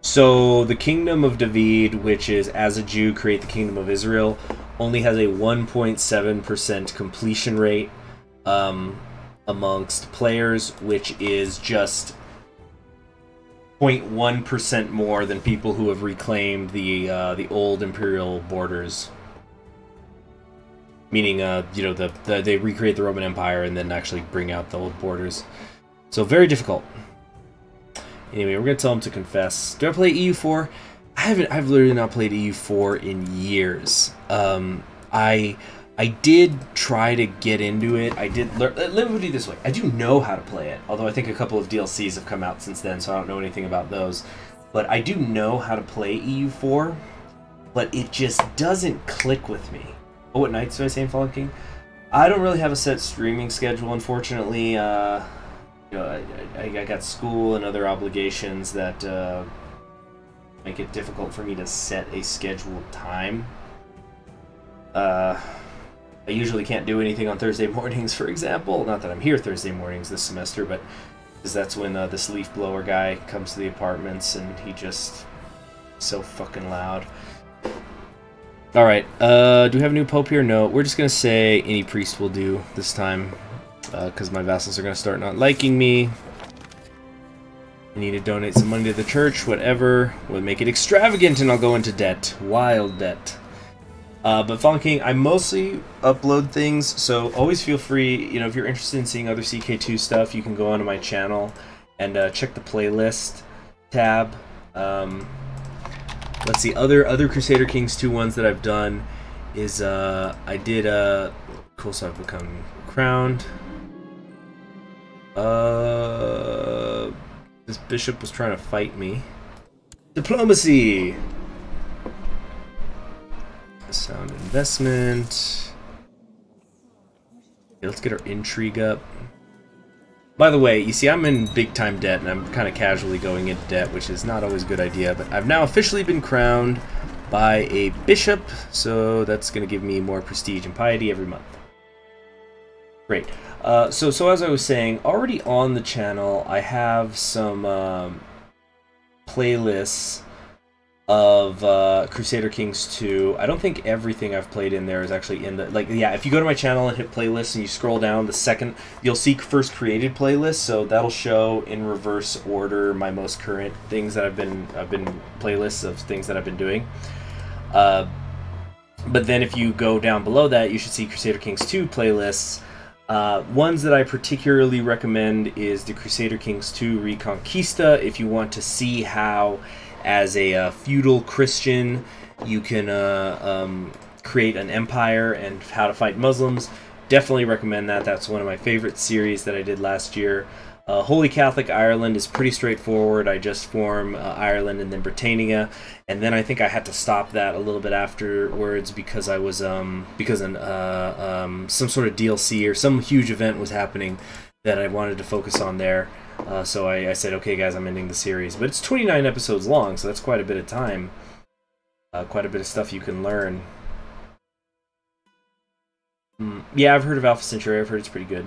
So the Kingdom of David, which is as a Jew create the Kingdom of Israel, only has a one point seven percent completion rate um, amongst players, which is just zero point one percent more than people who have reclaimed the uh, the old imperial borders. Meaning, uh, you know, the, the they recreate the Roman Empire and then actually bring out the old borders. So very difficult. Anyway, we're gonna tell him to confess. Do I play E U four? I haven't. I've literally not played E U four in years. Um, I I did try to get into it. I did learn. Let me do this way. I do know how to play it. Although I think a couple of D L Cs have come out since then, so I don't know anything about those. But I do know how to play E U four. But it just doesn't click with me. Oh, what nights do I say in Fallen King? I don't really have a set streaming schedule, unfortunately. Uh, you know, I, I, I got school and other obligations that uh, make it difficult for me to set a scheduled time. Uh, I usually can't do anything on Thursday mornings, for example. Not that I'm here Thursday mornings this semester, but because that's when uh, this leaf blower guy comes to the apartments and he just so fucking loud. Alright, uh, do we have a new Pope here? No, we're just going to say any priest will do this time, because uh, my vassals are going to start not liking me. I need to donate some money to the church, whatever. We'll make it extravagant and I'll go into debt. Wild debt. Uh, but Fallen King, I mostly upload things, so always feel free, you know, if you're interested in seeing other C K two stuff, you can go onto my channel and uh, check the playlist tab. Um... Let's see, other other Crusader Kings two ones that I've done is uh, I did uh, cool, so I've become crowned. Uh, this bishop was trying to fight me. Diplomacy. Sound investment. Okay, let's get our intrigue up. By the way, you see, I'm in big-time debt, and I'm kind of casually going into debt, which is not always a good idea, but I've now officially been crowned by a bishop, so that's going to give me more prestige and piety every month. Great. Uh, so, so as I was saying, already on the channel, I have some um, playlists of uh, Crusader Kings two. I don't think everything I've played in there is actually in the, like, yeah, if you go to my channel and hit playlists and you scroll down, the second, you'll see first created playlist, so that'll show in reverse order my most current things that I've been, I've been, playlists of things that I've been doing. Uh, but then if you go down below that, you should see Crusader Kings two playlists. Uh, ones that I particularly recommend is the Crusader Kings two Reconquista, if you want to see how as a uh, feudal Christian, you can uh, um, create an empire and how to fight Muslims. Definitely recommend that. That's one of my favorite series that I did last year. Uh, Holy Catholic Ireland is pretty straightforward. I just form uh, Ireland and then Britannia, and then I think I had to stop that a little bit afterwards because I was um, because an, uh, um, some sort of D L C or some huge event was happening that I wanted to focus on there. Uh, so I, I said, okay, guys, I'm ending the series. But it's twenty-nine episodes long, so that's quite a bit of time. Uh, quite a bit of stuff you can learn. Mm, yeah, I've heard of Alpha Centauri. I've heard it's pretty good.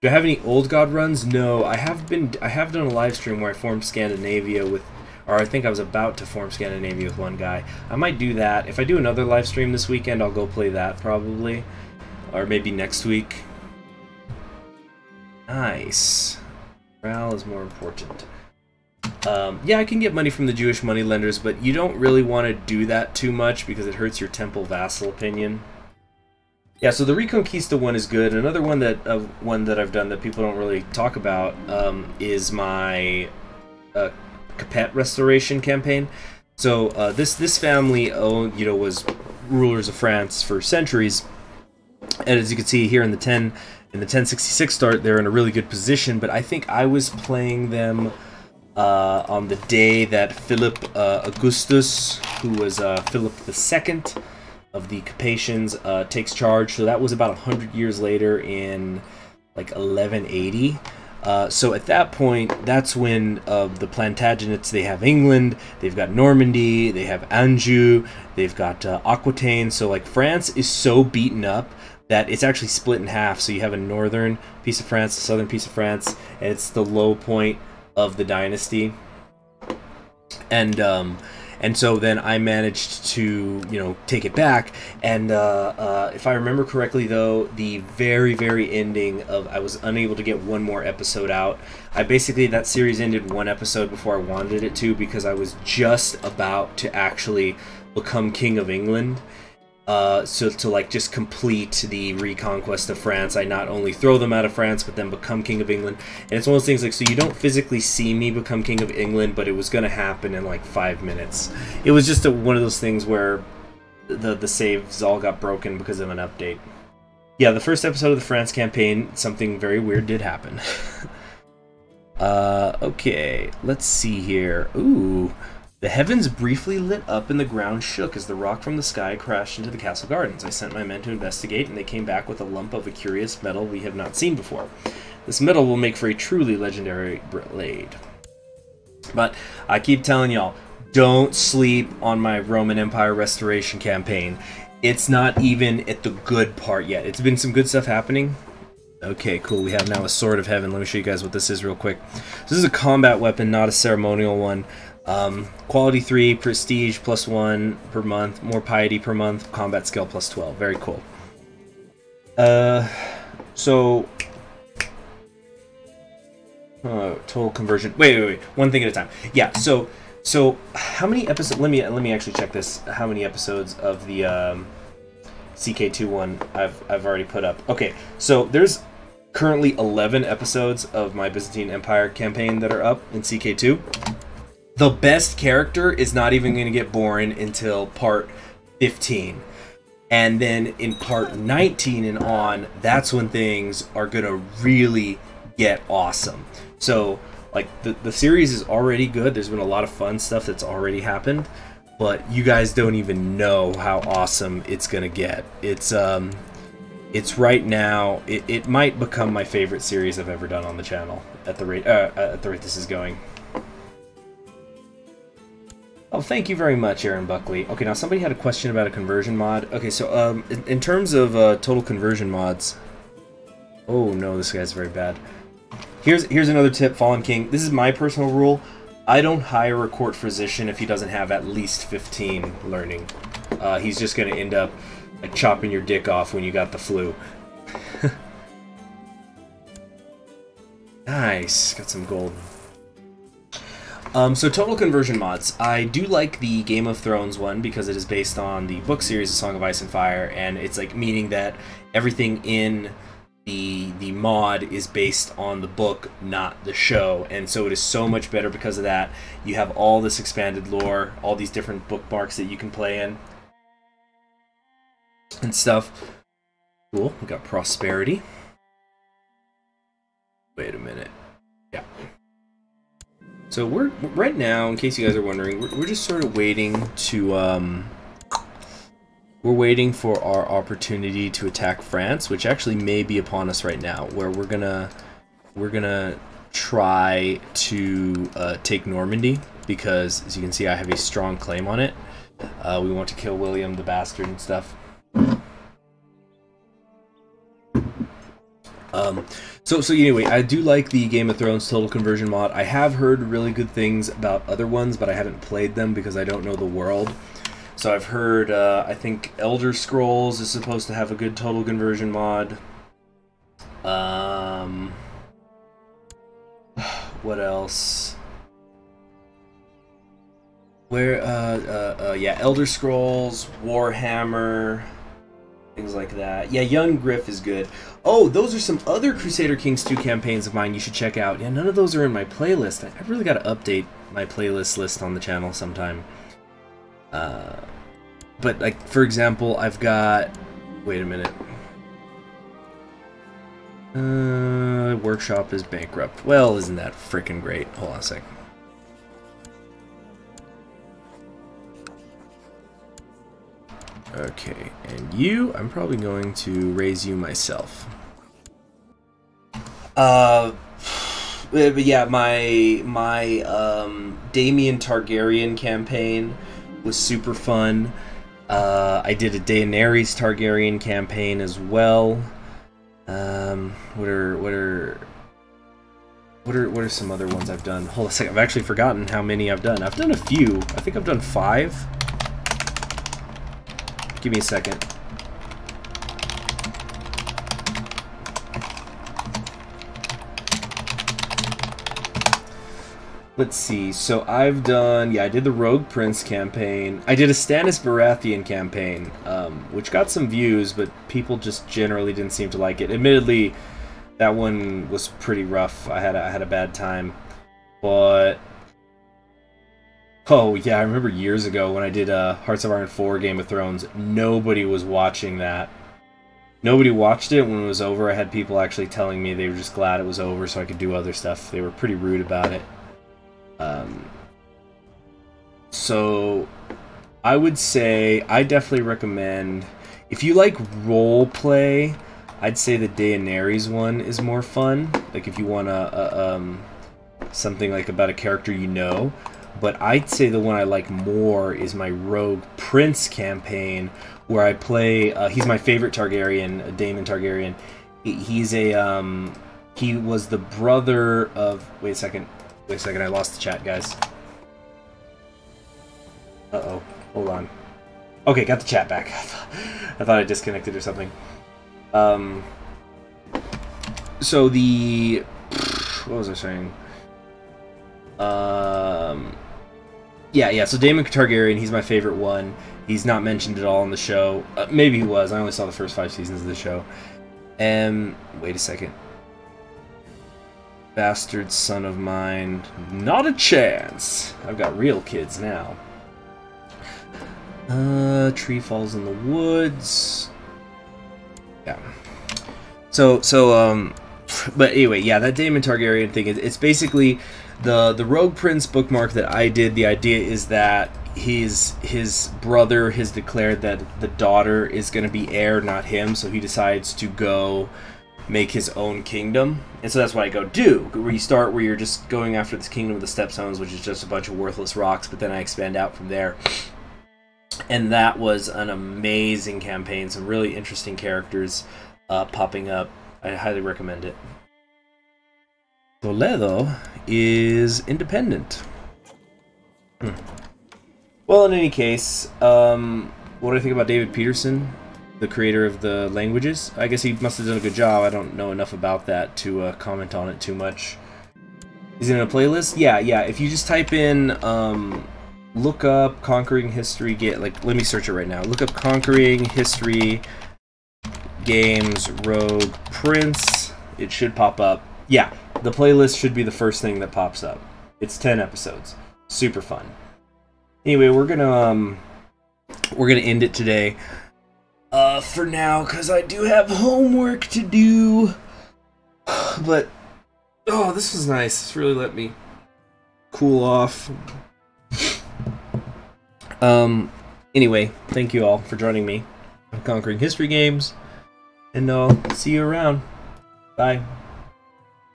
Do I have any Old God runs? No, I have been. I have done a live stream where I formed Scandinavia with, or I think I was about to form Scandinavia with one guy. I might do that. If I do another live stream this weekend, I'll go play that probably, or maybe next week. Nice. Morale is more important. Um, yeah, I can get money from the Jewish moneylenders, but you don't really want to do that too much because it hurts your temple vassal opinion. Yeah, so the Reconquista one is good. Another one that uh, one that I've done that people don't really talk about um, is my uh, Capet restoration campaign. So uh, this this family owned, you know, was rulers of France for centuries, and as you can see here in the ten. In the ten sixty-six start, they're in a really good position, but I think I was playing them uh, on the day that Philip uh, Augustus, who was uh, Philip the second of the Capetians, uh, takes charge. So that was about one hundred years later in like eleven eighty. Uh, so at that point, that's when uh, the Plantagenets, they have England, they've got Normandy, they have Anjou, they've got uh, Aquitaine. So like France is so beaten up that it's actually split in half, so you have a northern piece of France, a southern piece of France, and it's the low point of the dynasty. And um, and so then I managed to, you know, take it back. And uh, uh, if I remember correctly, though, the very very ending of I was unable to get one more episode out. I basically that series ended one episode before I wanted it to because I was just about to actually become King of England. Uh, so to like just complete the reconquest of France, I not only throw them out of France, but then become King of England. And it's one of those things like, so you don't physically see me become King of England, but it was going to happen in like five minutes. It was just a, one of those things where the, the saves all got broken because of an update. Yeah, the first episode of the France campaign, something very weird did happen. uh, okay, let's see here. Ooh. The heavens briefly lit up and the ground shook as the rock from the sky crashed into the castle gardens. I sent my men to investigate, and they came back with a lump of a curious metal we have not seen before. This metal will make for a truly legendary blade. But I keep telling y'all, don't sleep on my Roman Empire restoration campaign. It's not even at the good part yet. It's been some good stuff happening. Okay, cool. We have now a Sword of Heaven. Let me show you guys what this is real quick. This is a combat weapon, not a ceremonial one. Um, quality three, prestige plus one per month, more piety per month, combat skill plus twelve. Very cool. Uh, so, oh, total conversion. Wait, wait, wait. One thing at a time. Yeah. So, so how many episodes? Let me let me actually check this. How many episodes of the um, C K twenty-one I've I've already put up? Okay. So there's currently eleven episodes of my Byzantine Empire campaign that are up in C K two. The best character is not even going to get boring until part fifteen. And then in part nineteen and on, that's when things are going to really get awesome. So, like, the, the series is already good. There's been a lot of fun stuff that's already happened. But you guys don't even know how awesome it's going to get. It's, um, it's right now, it, it might become my favorite series I've ever done on the channel at the rate, uh, at the rate this is going. Oh, thank you very much, Aaron Buckley. Okay, now somebody had a question about a conversion mod. Okay, so um, in, in terms of uh, total conversion mods... Oh no, this guy's very bad. Here's here's another tip, Fallen King. This is my personal rule. I don't hire a court physician if he doesn't have at least fifteen learning. Uh, he's just going to end up like, chopping your dick off when you got the flu. Nice, got some gold. Um, so total conversion mods. I do like the Game of Thrones one because it is based on the book series A Song of Ice and Fire, and it's like meaning that everything in the the mod is based on the book, not the show, and so it is so much better because of that. You have all this expanded lore, all these different bookmarks that you can play in and stuff. Cool, we got prosperity. Wait a minute. Yeah. So we're, right now, in case you guys are wondering, we're, we're just sort of waiting to, um, we're waiting for our opportunity to attack France, which actually may be upon us right now, where we're gonna, we're gonna try to uh, take Normandy, because, as you can see, I have a strong claim on it. Uh, we want to kill William the Bastard and stuff. Um, so, so anyway, I do like the Game of Thrones Total Conversion mod. I have heard really good things about other ones, but I haven't played them because I don't know the world. So I've heard, uh, I think Elder Scrolls is supposed to have a good Total Conversion mod. Um, what else? Where, uh, uh, uh yeah, Elder Scrolls, Warhammer... Things like that. Yeah, Young Griff is good. Oh, those are some other Crusader Kings two campaigns of mine you should check out. Yeah, none of those are in my playlist. I've really got to update my playlist list on the channel sometime. Uh, but, like, for example, I've got... Wait a minute. Uh, workshop is bankrupt. Well, isn't that freaking great? Hold on a sec. Okay, and you, I'm probably going to raise you myself. Uh, but yeah, my my um, Daemon Targaryen campaign was super fun. Uh, I did a Daenerys Targaryen campaign as well. Um, what are what are what are what are some other ones I've done? Hold on a second, I've actually forgotten how many I've done. I've done a few. I think I've done five. Give me a second. Let's see, so I've done, yeah, I did the Rogue Prince campaign. I did a Stannis Baratheon campaign, um, which got some views, but people just generally didn't seem to like it. Admittedly, that one was pretty rough. I had a, I had a bad time, but... Oh, yeah, I remember years ago when I did uh, Hearts of Iron four Game of Thrones, nobody was watching that. Nobody watched it. When it was over, I had people actually telling me they were just glad it was over so I could do other stuff. They were pretty rude about it. Um, so I would say I definitely recommend, if you like role play, I'd say the Daenerys one is more fun. Like if you want a, a um, something like about a character you know, but I'd say the one I like more is my Rogue Prince campaign, where I play. Uh, he's my favorite Targaryen, Daemon Targaryen. He's a um, he was the brother of. Wait a second. Wait a second, I lost the chat, guys. Uh-oh, hold on. Okay, got the chat back. I thought I disconnected or something. Um, so the... What was I saying? Um, yeah, yeah, so Daemon Targaryen, he's my favorite one. He's not mentioned at all in the show. Uh, maybe he was, I only saw the first five seasons of the show. And... Wait a second. Bastard son of mine, not a chance. I've got real kids now. Uh, tree falls in the woods. Yeah. So, so, um, but anyway, yeah, that Daemon Targaryen thing, it, it's basically the, the Rogue Prince bookmark that I did. The idea is that his, his brother has declared that the daughter is going to be heir, not him, so he decides to go make his own kingdom, and so that's what I go do, where you start where you're just going after this kingdom of the Stepstones, which is just a bunch of worthless rocks, but then I expand out from there. And that was an amazing campaign, some really interesting characters uh, popping up. I highly recommend it. Toledo is independent. Hmm. Well, in any case, um, what do I think about David Peterson, the creator of the languages? I guess he must have done a good job. I don't know enough about that to uh, comment on it too much. Is it in a playlist? Yeah, yeah. If you just type in, um, look up Conquering History Games. Like, let me search it right now. Look up Conquering History Games Rogue Prince. It should pop up. Yeah, the playlist should be the first thing that pops up. It's ten episodes. Super fun. Anyway, we're gonna um, we're gonna end it today. Uh, for now, because I do have homework to do. But, oh, this was nice. This really let me cool off. um, anyway, thank you all for joining me on Conquering History Games. And I'll see you around. Bye.